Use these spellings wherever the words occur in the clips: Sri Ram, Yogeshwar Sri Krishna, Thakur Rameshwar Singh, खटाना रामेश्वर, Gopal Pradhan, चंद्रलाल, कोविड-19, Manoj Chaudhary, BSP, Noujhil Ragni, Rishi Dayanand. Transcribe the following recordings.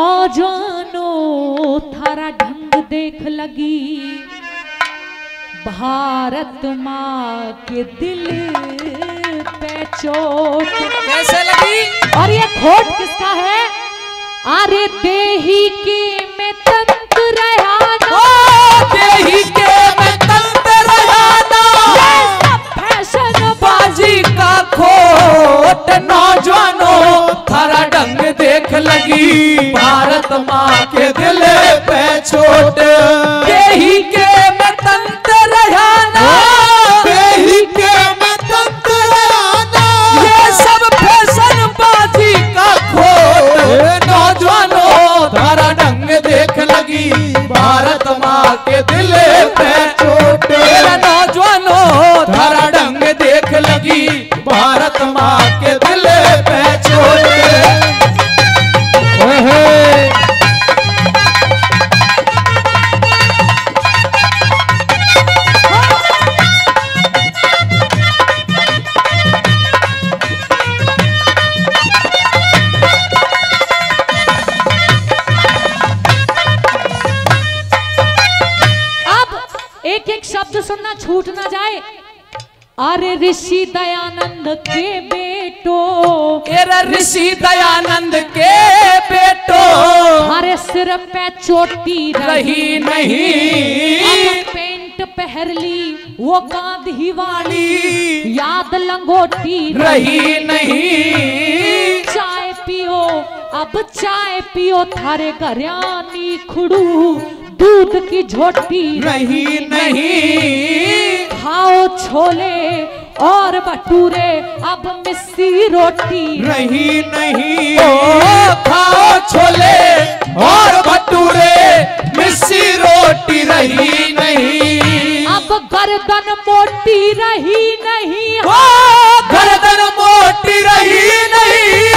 नौजवानों थारा ढंग देख लगी भारत माँ के दिल पे चोट कैसे लगी। और ये खोट किसका है? अरे देही की में तंत्र रहाना, देही के में तंत्र रहाना, ये सब फैशन बाजी का खोट। नौजवानों थारा ढंग देख लगी भारत माँ के दिल पे चोट, देही के में तंत्र रहाना, देही के में तंत्र रहाना, ये सब फैशन बाजी का खोट। नौजवानों थारा ढंग देख लगी भारत माँ के दिल पे चोट। नौजवानों थारा ढंग देख लगी भारत माँ के दिल पे चोट। सुनना छूट ना जाए। अरे ऋषि दयानंद के बेटो, ऋषि दयानंद के बेटो, हमारे सिर पे चोटी रही नहीं, पेंट पहर ली वो कांध ही वाली, याद लंगोटी रही नहीं। चाय पियो अब चाय पियो थारे घरानी खुड़ू, दूध की झोटी रही नहीं। खाओ छोले और भटूरे अब मिस्सी रोटी रही नहीं। खाओ छोले और भटूरे मिस्सी रोटी रही नहीं। अब गर्दन मोटी रही नहीं, गर्दन मोटी रही नहीं,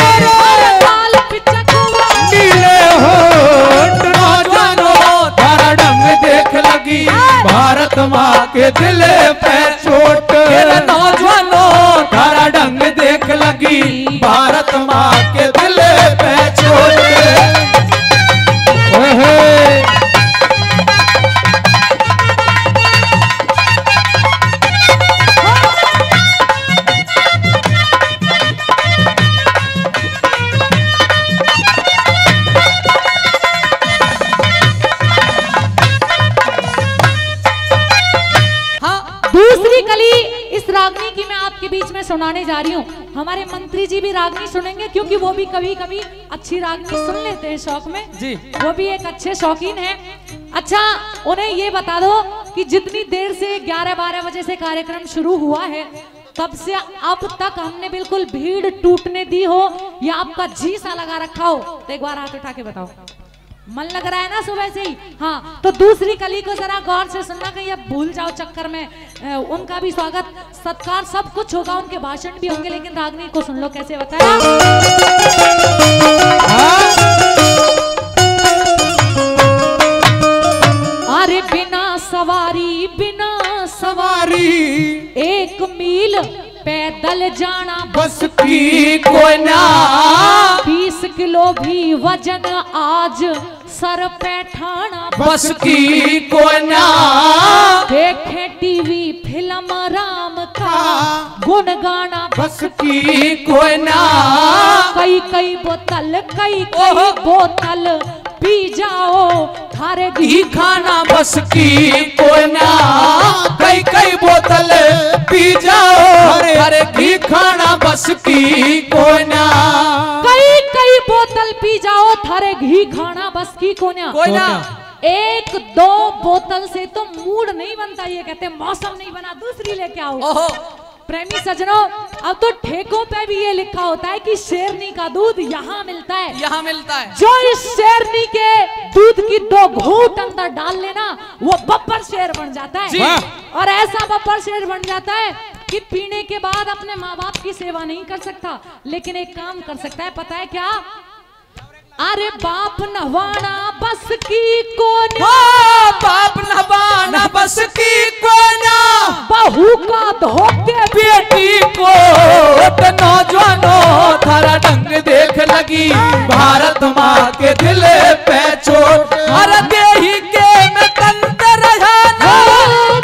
बाल पिचक नीले होंठ। देख लगी भारत माँ के दिल पे चोट। नौजवानों थारा ढंग देख लगी भारत माँ के दिल पे चोट। सुनाने जा रही हूँ। हमारे मंत्री जी भी रागनी सुनेंगे क्योंकि वो भी कभी कभी अच्छी रागनी सुन लेते हैं शौक में जी। वो भी एक अच्छे शौकीन हैं। अच्छा, उन्हें ये बता दो कि जितनी देर से 11-12 बजे से कार्यक्रम शुरू हुआ है तब से अब तक हमने बिल्कुल भीड़ टूटने दी हो या आपका जी सा लगा रखा हो तो एक बार हाथ उठा के बताओ। मन लग रहा है ना सुबह से ही? हाँ, तो दूसरी कली को जरा गौर से सुनना, कहीं अब भूल जाओ चक्कर में। उनका भी स्वागत सत्कार सब कुछ होगा, उनके भाषण भी होंगे, लेकिन रागनी को सुन लो कैसे बताया। अरे बिना सवारी, बिना सवारी 1 मील पैदल जाना बस की कोना, 20 किलो भी वजन आज सर पे ठाना बस की कोना। देखे टीवी फिल्म राम का गुण गाना बस की कोना, कई कई बोतल, कई कई बोतल पी जाओ थारे घी खाना बस की कोना, कई कई बोतल पी जाओ थारे घी खाना बस की कोना, कई कई बोतल पी जाओ थारे घी खाना बस की कोना। कोना 1-2 बोतल से तो मूड नहीं बनता, ये कहते मौसम नहीं बना दूसरी लेके आओ। प्रेमी सजनों, अब तो ठेकों पे भी ये लिखा होता है कि शेरनी का दूध यहाँ मिलता है, यहाँ मिलता है। जो इस शेरनी के दूध की 2 घूंट अंदर डाल लेना वो बब्बर शेर बन जाता है, और ऐसा बब्बर शेर बन जाता है कि पीने के बाद अपने माँ बाप की सेवा नहीं कर सकता, लेकिन एक काम कर सकता है, पता है क्या? अरे बाप नहवाना बस की कोना, बाप न बाना बस की कोना, बहू का धोखे बेटी को नौजवानों थारा ढंग देख लगी। भारत माँ के दिल पे चोट, हर देही के में तंत्र रहना,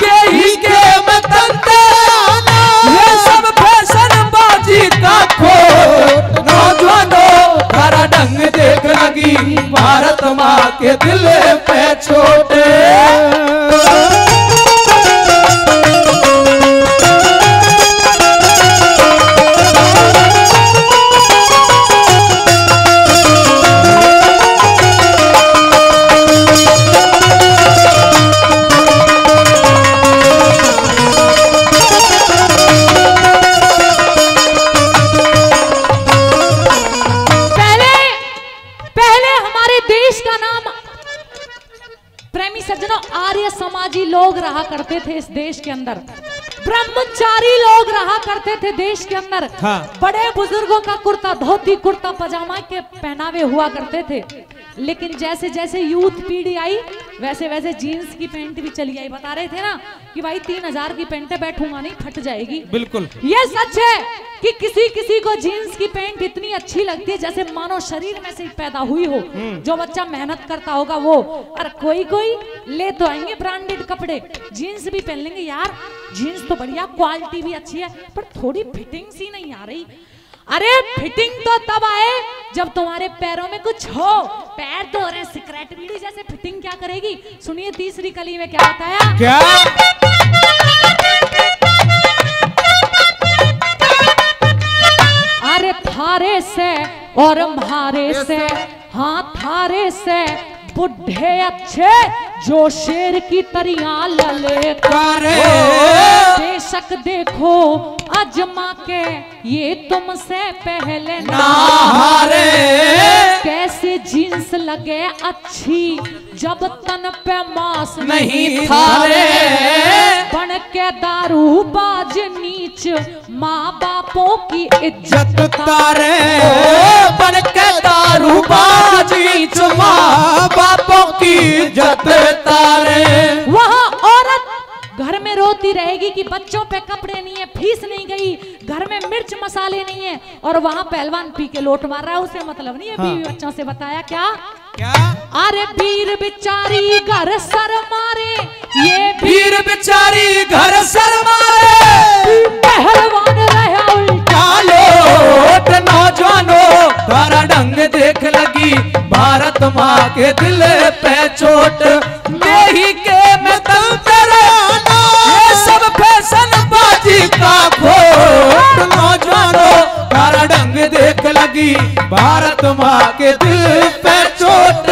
देही के में तंत्र रहना, ये सब फैशन बाजी का खोट, नौजवानों थारा ढंग देख लगी। भारत माँ के दिल पे चोट। करते थे इस देश के अंदर ब्रह्मचारी लोग रहा करते थे देश के अंदर। हाँ। बड़े बुजुर्गों का कुर्ता धोती कुर्ता पजामा के पहनावे हुआ करते थे, लेकिन जैसे जैसे यूथ पीढ़ी आई वैसे वैसे जीन्स की पैंट भी चली आई। बता रहे थे ना कि भाई 3000 की पैंटे बैठूंगा नहीं, फट जाएगी। बिल्कुल ये सच है कि किसी किसी को जीन्स की पैंट इतनी अच्छी लगती है जैसे मानो शरीर में से पैदा हुई हो। जो बच्चा मेहनत करता होगा वो, और कोई कोई ले तो आएंगे ब्रांडेड कपड़े, जीन्स भी पहन लेंगे। यार जीन्स तो बढ़िया, क्वालिटी भी अच्छी है, पर थोड़ी फिटिंग सी नहीं आ रही। अरे फिटिंग तो तब आए जब तुम्हारे पैरों में कुछ हो, पैर तो अरे सिगरेट बीड़ी जैसे फिटिंग क्या करेगी। सुनिए तीसरी कली में क्या बताया। क्या? अरे थारे से और म्हारे से, हाँ थारे से बुढ़े अच्छे, जो शेर की तरिया ललकारे, बेशक देखो अजमा के ये तुमसे पहले ना हारे। कैसे जींस लगे अच्छी जब तन पे मांस नहीं था रे, बन के दारू बाज नीच माँ बापों की इज्जत तारे, बन के दारू बाज नीच माँ बापों की इज्जत तारे। वहाँ औरत घर में रोती रहेगी कि बच्चों पे कपड़े नहीं है, फीस नहीं गई, घर में मिर्च मसाले नहीं है, और वहाँ पहलवान पी के लोट मार रहा है, उसे मतलब नहीं है। बीवी बच्चों से बताया क्या क्या? अरे वीर बिचारी घर सर मारे, ये वीर बिचारी घर सर मारे, पहलवान रहा उल्टा लोट, नौजवानों थारा ढंग देख लगी। भारत माँ के दिल पे चोट, देही के में तंत्र रहना, ये सब फैशन बाजी का खोट, नौजवानों थारा ढंग देख लगी। भारत माँ के दिल पे चोट।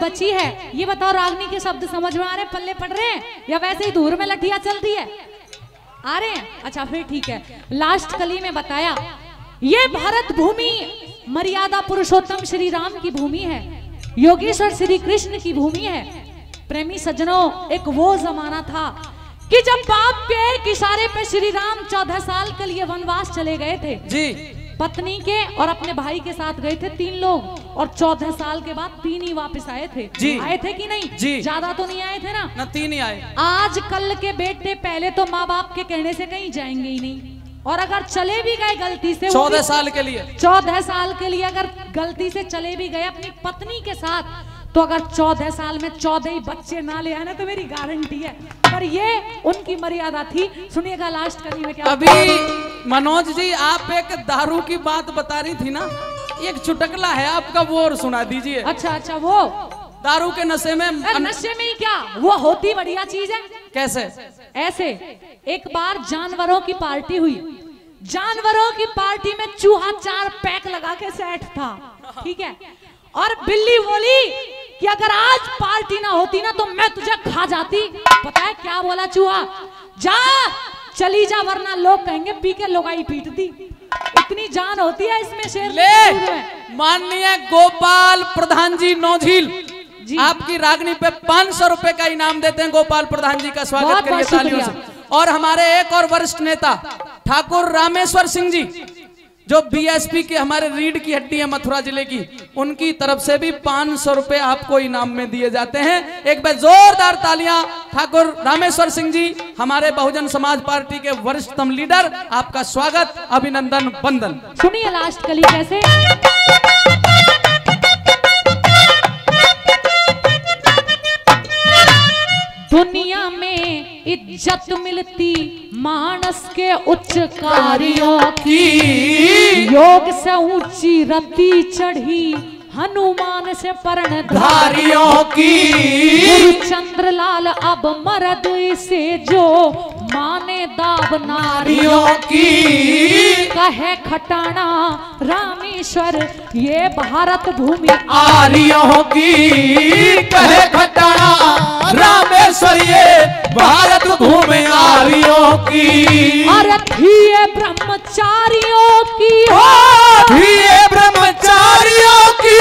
बची है, ये बताओ रागनी के शब्द समझ में आ रहे, पल्ले पड़ रहे हैं, या वैसे ही दूर में लठिया चल रही है? आ रहे हैं, अच्छा फिर ठीक है। लास्ट कली में बताया, ये भारत भूमि मर्यादा पुरुषोत्तम श्री राम की भूमि है, योगेश्वर श्री कृष्ण की भूमि है। प्रेमी सज्जनों, एक वो जमाना था कि जब बाप के इशारे पे श्री राम 14 साल के लिए वनवास चले गए थे जी। पत्नी के और अपने भाई के साथ गए थे 3 लोग, और 14 साल के बाद 3 ही वापस आए थे जी। आए थे कि नहीं जी? ज्यादा तो नहीं आए थे ना, ना 3 ही आए। आज कल के बेटे पहले तो माँ बाप के कहने से कहीं जाएंगे ही नहीं, और अगर चले भी गए गलती से 14 साल के लिए, 14 साल के लिए अगर गलती से चले भी गए अपनी पत्नी के साथ, तो अगर 14 साल में 14 ही बच्चे ना ले आए ना, तो मेरी गारंटी है। पर ये उनकी मर्यादा थी। सुनिएगा लास्ट कली में क्या। अभी मनोज जी आप एक दारू की बात बता रही थी ना, एक चुटकला है आपका, वो और सुना दीजिए। अच्छा अच्छा, वो दारू के नशे में नशे में ही क्या, वो होती बढ़िया चीज है। कैसे? ऐसे एक बार जानवरों की पार्टी हुई, जानवरों की पार्टी में चूहा 4 पैक लगा के सेट था, ठीक है, और बिल्ली बोली कि अगर आज पार्टी ना होती ना तो मैं तुझे खा जाती। पता है क्या बोला चूहा? जा चली जा वरना लोग कहेंगे पी के लोगाई पीट दी। इतनी जान होती है इसमें शेर ले। माननीय गोपाल प्रधान जी नौझील जी, आपकी रागनी पे 500 रुपए का इनाम देते हैं। गोपाल प्रधान जी का स्वागत करिए तालियों से। और हमारे एक और वरिष्ठ नेता ठाकुर रामेश्वर सिंह जी, जो बीएसपी के हमारे रीढ़ की हड्डी है मथुरा जिले की, उनकी तरफ से भी 500 रुपए आपको इनाम में दिए जाते हैं। एक बार जोरदार तालियां ठाकुर रामेश्वर सिंह जी, हमारे बहुजन समाज पार्टी के वरिष्ठतम लीडर, आपका स्वागत, अभिनंदन, वंदन। सुनिए लास्ट कली कैसे। दुनिया में इज्जत मिलती मानस के उच्च कार्यों की, योग से ऊंची रति चढ़ी हनुमान से पर्ण धारियों की। चंद्रलाल अब मर्द इसे जो माने दाव नारियों की। कहे खटाना रामेश्वर ये भारत भूमि आरियों की। कहे खटाना रामेश्वर ये भारत भूमि आरियों की। अरे धीए ब्रह्मचारियों की, धीए ब्रह्मचारियों की।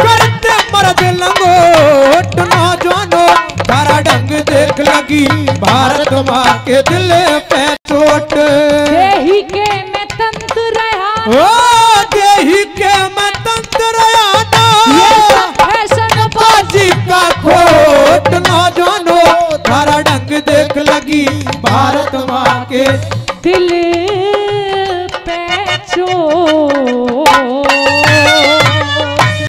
करते मर्द लंगोट नौजवानों तारा डंग देख लगी भारत माँ के दिल पे चोट। देही के में तंत्र रहा, ओ देही के में तंत्र रहा ना, फैशन बाजी का खोट। नौजवानों तारा डंग देख लगी भारत माँ के दिल